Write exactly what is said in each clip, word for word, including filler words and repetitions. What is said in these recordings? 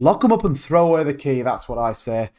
Lock them up and throw away the key, that's what I say.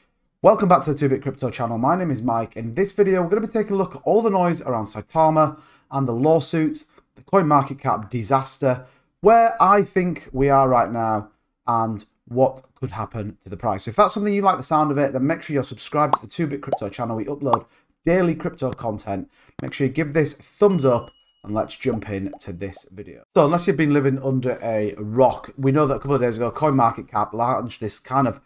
Welcome back to the two bit Crypto channel. My name is Mike. In this video, we're going to be taking a look at all the noise around Saitama and the lawsuits, the CoinMarketCap disaster, where I think we are right now, and what could happen to the price. So if that's something you like the sound of it, then make sure you're subscribed to the two bit Crypto channel. We upload daily crypto content. Make sure you give this a thumbs up. And let's jump in to this video. So unless you've been living under a rock, we know that a couple of days ago, CoinMarketCap launched this kind of,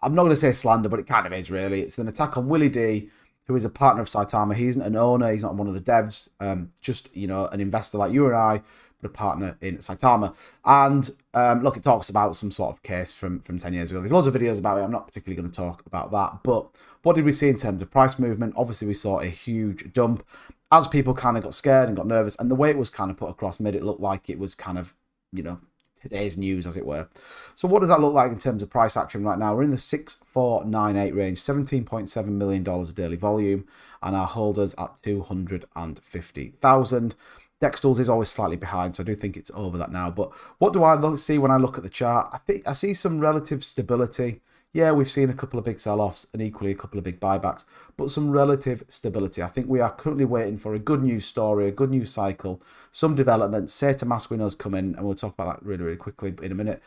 I'm not going to say slander, but it kind of is really. It's an attack on Willie D, who is a partner of Saitama. He isn't an owner. He's not one of the devs. Um, just, you know, an investor like you or I, but a partner in Saitama. And um, look, it talks about some sort of case from, from ten years ago. There's loads of videos about it. I'm not particularly going to talk about that. But what did we see in terms of price movement? Obviously, we saw a huge dump. As people kind of got scared and got nervous, and the way it was kind of put across made it look like it was kind of, you know, today's news, as it were. So what does that look like in terms of price action right now? We're in the six four nine eight range, seventeen point seven million dollars a daily volume, and our holders at two hundred fifty thousand. Dextools is always slightly behind, so I do think it's over that now. But what do I look, see when I look at the chart? I think I see some relative stability. Yeah, we've seen a couple of big sell-offs and equally a couple of big buybacks, but some relative stability. I think we are currently waiting for a good news story, a good news cycle, some development. Saitamask we know's coming, and we'll talk about that really, really quickly in a minute.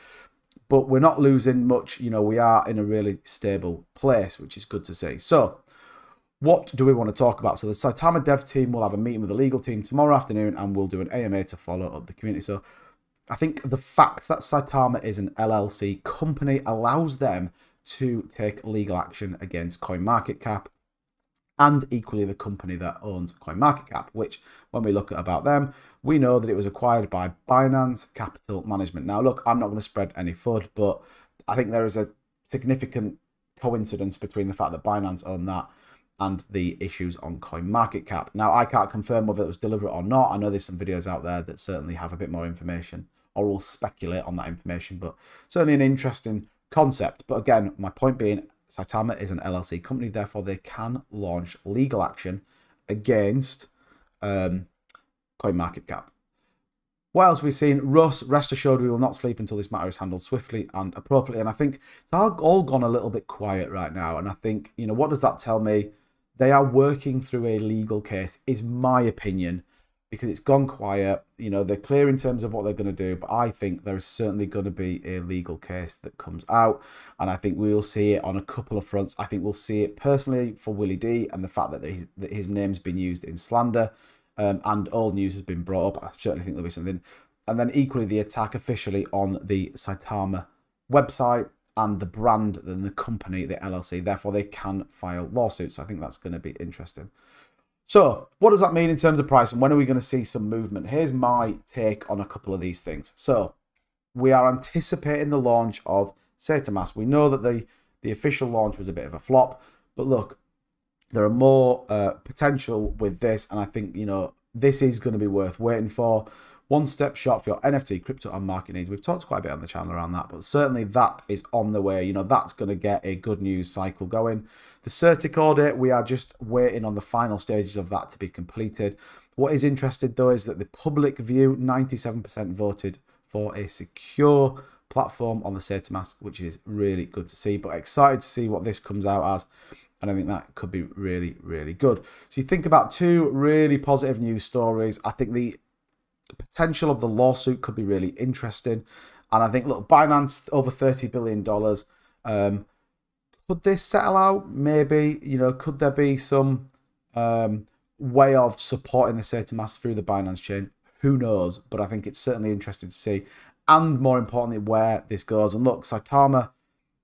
But we're not losing much. You know, we are in a really stable place, which is good to see. So what do we want to talk about? So the Saitama dev team will have a meeting with the legal team tomorrow afternoon, and we'll do an A M A to follow up the community. So I think the fact that Saitama is an L L C company allows them to take legal action against CoinMarketCap and equally the company that owns CoinMarketCap, which when we look at about them, we know that it was acquired by Binance Capital Management. Now, look, I'm not going to spread any FUD, but I think there is a significant coincidence between the fact that Binance owned that and the issues on CoinMarketCap. Now, I can't confirm whether it was deliberate or not. I know there's some videos out there that certainly have a bit more information or will speculate on that information, but certainly an interesting concept. But again, my point being, Saitama is an L L C company, therefore they can launch legal action against um, CoinMarketCap. What else have we seen? Russ, rest assured we will not sleep until this matter is handled swiftly and appropriately. And I think it's all gone a little bit quiet right now. And I think, you know, what does that tell me? They are working through a legal case, is my opinion, because it's gone quiet. You know, they're clear in terms of what they're going to do, but I think there is certainly going to be a legal case that comes out, and I think we'll see it on a couple of fronts. I think we'll see it personally for Willie D and the fact that his, that his name's been used in slander, um, and old news has been brought up. I certainly think there'll be something. And then equally the attack officially on the Saitama website and the brand and the company, the L L C. Therefore, they can file lawsuits. I think that's going to be interesting. So what does that mean in terms of price, and when are we going to see some movement? Here's my take on a couple of these things. So we are anticipating the launch of Saitamask. We know that the, the official launch was a bit of a flop, but look, there are more uh, potential with this, and I think, you know, this is going to be worth waiting for. One-step shop for your N F T, crypto, and market needs. We've talked quite a bit on the channel around that, but certainly that is on the way. You know, that's going to get a good news cycle going. The CertiK audit, we are just waiting on the final stages of that to be completed. What is interesting, though, is that the public view, ninety-seven percent voted for a secure platform on the Saitamask, which is really good to see, but excited to see what this comes out as. And I think that could be really, really good. So you think about two really positive news stories. I think the The potential of the lawsuit could be really interesting. And I think, look, Binance, over thirty billion dollars. Um, could this settle out? Maybe. You know, could there be some um, way of supporting the Saitamask through the Binance chain? Who knows? But I think it's certainly interesting to see. And more importantly, where this goes. And look, Saitama,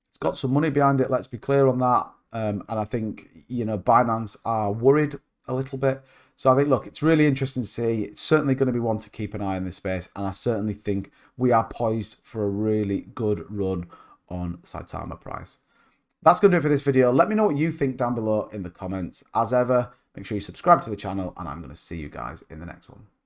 it's got some money behind it. Let's be clear on that. Um, and I think, you know, Binance are worried a little bit. So I think, look, it's really interesting to see. It's certainly going to be one to keep an eye on this space. And I certainly think we are poised for a really good run on Saitama price. That's going to do it for this video. Let me know what you think down below in the comments. As ever, make sure you subscribe to the channel, and I'm going to see you guys in the next one.